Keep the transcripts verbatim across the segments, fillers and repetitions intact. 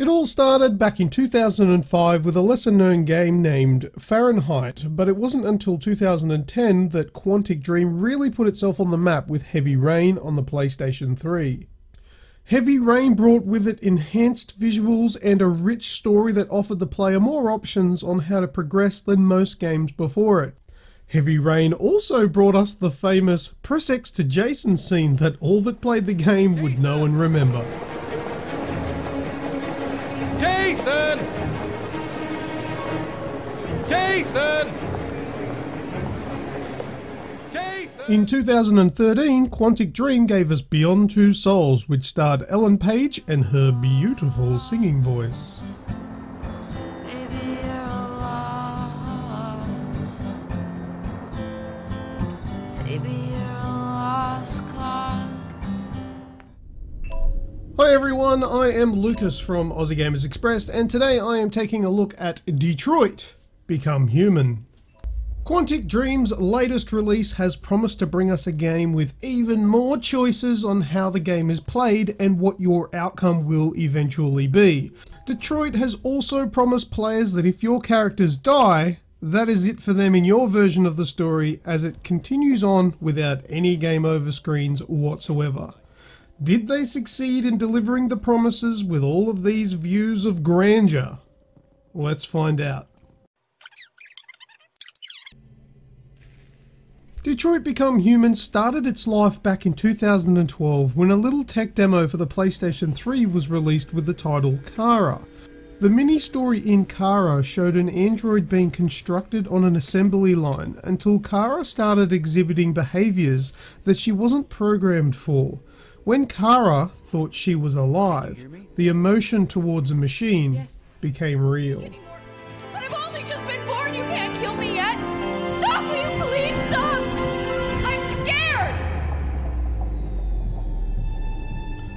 It all started back in two thousand five with a lesser-known game named Fahrenheit, but it wasn't until two thousand ten that Quantic Dream really put itself on the map with Heavy Rain on the PlayStation three. Heavy Rain brought with it enhanced visuals and a rich story that offered the player more options on how to progress than most games before it. Heavy Rain also brought us the famous press X to Jason scene that all that played the game would know and remember. Jason! Jason! Jason! In two thousand thirteen, Quantic Dream gave us Beyond Two Souls, which starred Ellen Page and her beautiful singing voice. Hi everyone, I am Lucas from Aussie Gamers Express, and today I am taking a look at Detroit Become Human. Quantic Dream's latest release has promised to bring us a game with even more choices on how the game is played and what your outcome will eventually be. Detroit has also promised players that if your characters die, that is it for them in your version of the story, as it continues on without any game over screens whatsoever. Did they succeed in delivering the promises with all of these views of grandeur? Let's find out. Detroit Become Human started its life back in two thousand twelve when a little tech demo for the PlayStation three was released with the title Kara. The mini-story in Kara showed an android being constructed on an assembly line until Kara started exhibiting behaviours that she wasn't programmed for. When Kara thought she was alive, the emotion towards a machine yes. became real. But I've only just been born, you can't kill me yet! Stop, will you please stop! I'm scared!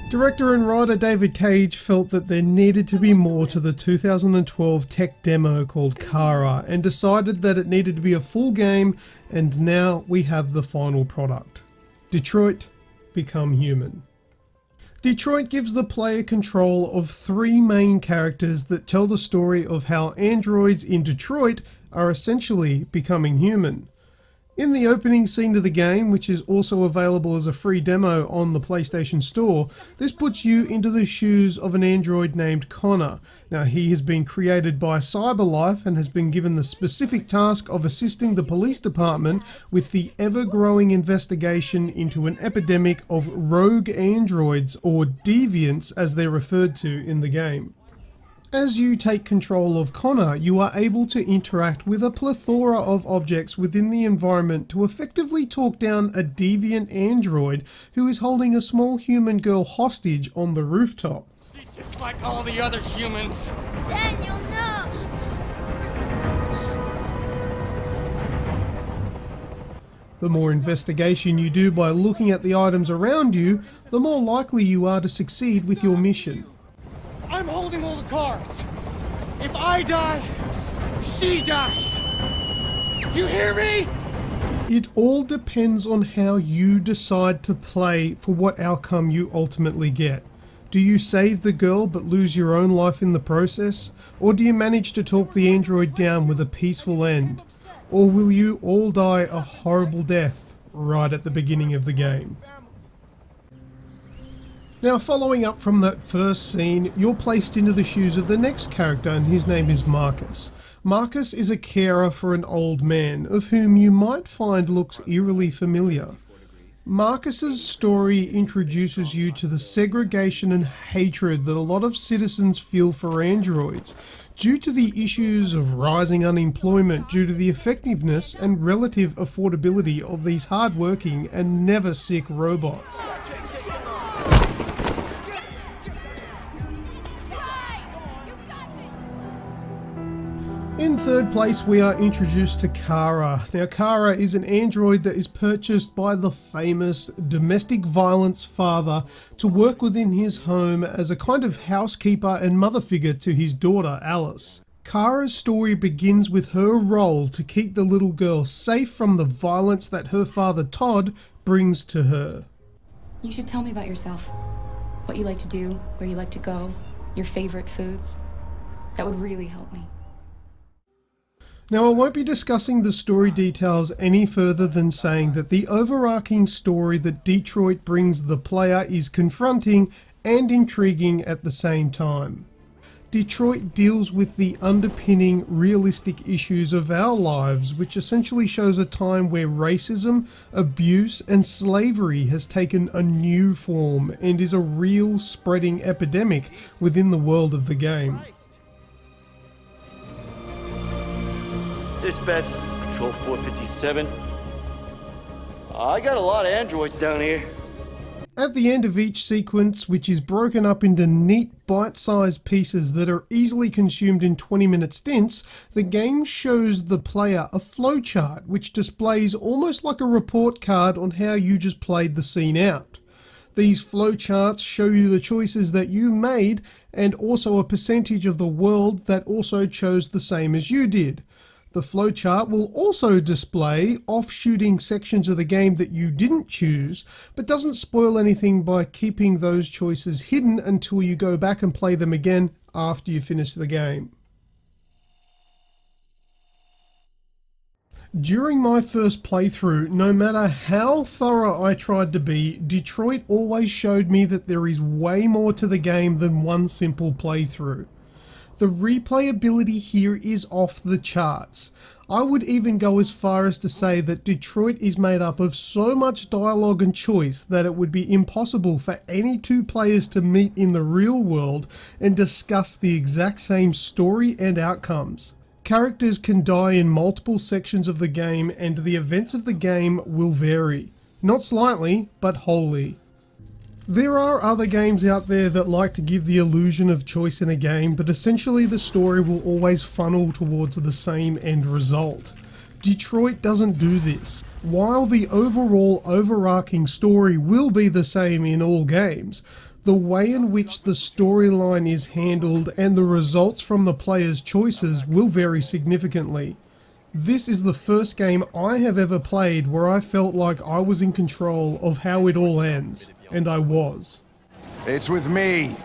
Director and writer David Cage felt that there needed to be more to the two thousand twelve tech demo called Kara, and decided that it needed to be a full game, and now we have the final product. Detroit Become Human. Detroit gives the player control of three main characters that tell the story of how androids in Detroit are essentially becoming human. In the opening scene of the game, which is also available as a free demo on the PlayStation Store, this puts you into the shoes of an android named Connor. Now, he has been created by CyberLife and has been given the specific task of assisting the police department with the ever-growing investigation into an epidemic of rogue androids, or deviants as they're referred to in the game. As you take control of Connor, you are able to interact with a plethora of objects within the environment to effectively talk down a deviant android who is holding a small human girl hostage on the rooftop. She's just like all the other humans. Daniel, no! The more investigation you do by looking at the items around you, the more likely you are to succeed with your mission. I'm holding all the cards. If I die, she dies. You hear me? It all depends on how you decide to play for what outcome you ultimately get. Do you save the girl but lose your own life in the process? Or do you manage to talk the android down with a peaceful end? Or will you all die a horrible death right at the beginning of the game? Now, following up from that first scene, you're placed into the shoes of the next character, and his name is Marcus. Marcus is a carer for an old man, of whom you might find looks eerily familiar. Marcus's story introduces you to the segregation and hatred that a lot of citizens feel for androids, due to the issues of rising unemployment, due to the effectiveness and relative affordability of these hard-working and never-sick robots. In third place, we are introduced to Kara. Now, Kara is an android that is purchased by the famous domestic violence father to work within his home as a kind of housekeeper and mother figure to his daughter, Alice. Kara's story begins with her role to keep the little girl safe from the violence that her father, Todd, brings to her. You should tell me about yourself. What you like to do, where you like to go, your favorite foods. That would really help me. Now, I won't be discussing the story details any further than saying that the overarching story that Detroit brings the player is confronting and intriguing at the same time. Detroit deals with the underpinning realistic issues of our lives, which essentially shows a time where racism, abuse, and slavery has taken a new form and is a real spreading epidemic within the world of the game. Dispatch, this is Patrol four fifty-seven. I got a lot of androids down here. At the end of each sequence, which is broken up into neat bite-sized pieces that are easily consumed in twenty minute stints, the game shows the player a flowchart which displays almost like a report card on how you just played the scene out. These flowcharts show you the choices that you made and also a percentage of the world that also chose the same as you did. The flowchart will also display offshooting sections of the game that you didn't choose, but doesn't spoil anything by keeping those choices hidden until you go back and play them again after you finish the game. During my first playthrough, no matter how thorough I tried to be, Detroit always showed me that there is way more to the game than one simple playthrough. The replayability here is off the charts. I would even go as far as to say that Detroit is made up of so much dialogue and choice that it would be impossible for any two players to meet in the real world and discuss the exact same story and outcomes. Characters can die in multiple sections of the game and the events of the game will vary. Not slightly, but wholly. There are other games out there that like to give the illusion of choice in a game, but essentially the story will always funnel towards the same end result. Detroit doesn't do this. While the overall overarching story will be the same in all games, the way in which the storyline is handled and the results from the player's choices will vary significantly. This is the first game I have ever played where I felt like I was in control of how it all ends, and I was. It's with me.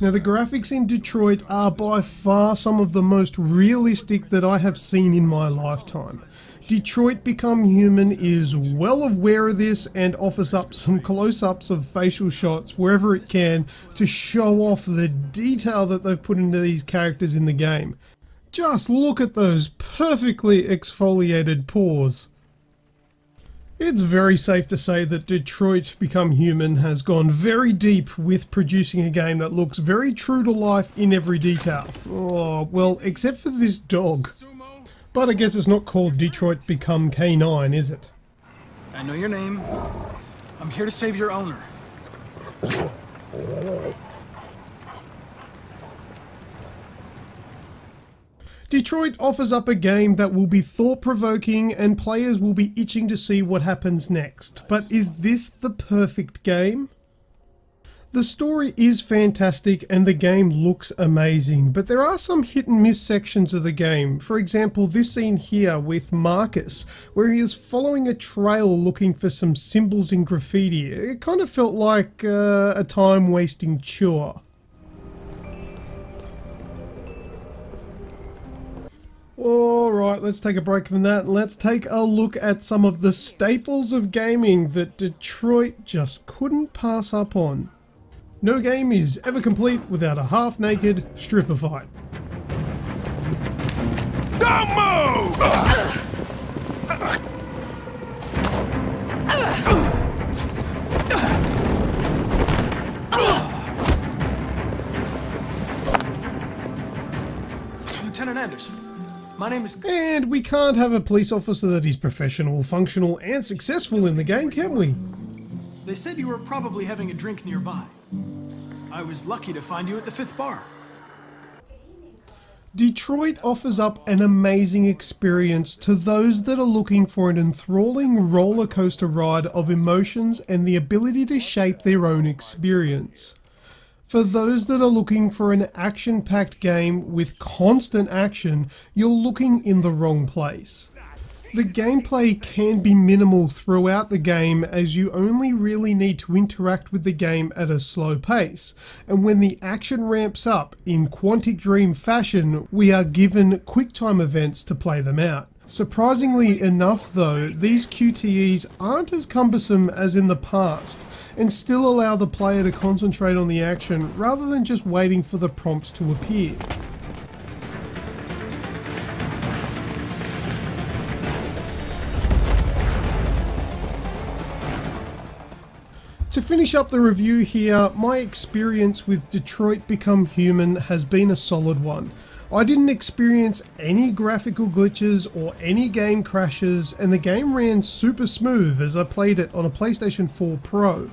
Now, the graphics in Detroit are by far some of the most realistic that I have seen in my lifetime. Detroit Become Human is well aware of this and offers up some close-ups of facial shots wherever it can to show off the detail that they've put into these characters in the game. Just look at those perfectly exfoliated paws. It's very safe to say that Detroit Become Human has gone very deep with producing a game that looks very true to life in every detail. Oh, well, except for this dog. But I guess it's not called Detroit Become K nine, is it? I know your name. I'm here to save your owner. Detroit offers up a game that will be thought-provoking and players will be itching to see what happens next. But is this the perfect game? The story is fantastic and the game looks amazing, but there are some hit and miss sections of the game. For example, this scene here with Marcus, where he is following a trail looking for some symbols in graffiti. It kind of felt like uh, a time-wasting chore. Alright, let's take a break from that. Let's take a look at some of the staples of gaming that Detroit just couldn't pass up on. No game is ever complete without a half-naked stripper fight. Don't move! Lieutenant Anderson, my name is... And we can't have a police officer that is professional, functional, and successful in the game, can we? They said you were probably having a drink nearby. I was lucky to find you at the fifth bar. Detroit offers up an amazing experience to those that are looking for an enthralling roller coaster ride of emotions and the ability to shape their own experience. For those that are looking for an action-packed game with constant action, you're looking in the wrong place. The gameplay can be minimal throughout the game, as you only really need to interact with the game at a slow pace, and when the action ramps up in Quantic Dream fashion, we are given quick time events to play them out. Surprisingly enough though, these Q T Es aren't as cumbersome as in the past, and still allow the player to concentrate on the action rather than just waiting for the prompts to appear. To finish up the review here, my experience with Detroit Become Human has been a solid one. I didn't experience any graphical glitches or any game crashes, and the game ran super smooth as I played it on a PlayStation four Pro.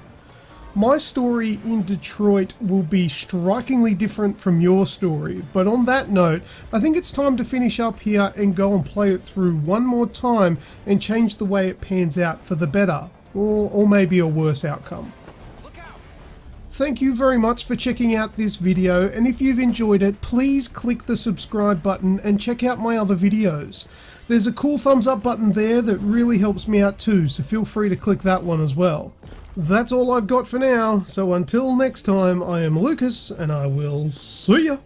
My story in Detroit will be strikingly different from your story, but on that note, I think it's time to finish up here and go and play it through one more time and change the way it pans out for the better. Or, or maybe a worse outcome. Look out. Thank you very much for checking out this video, and if you've enjoyed it, please click the subscribe button and check out my other videos. There's a cool thumbs up button there that really helps me out too, so feel free to click that one as well. That's all I've got for now, so until next time, I am Lucas, and I will see ya!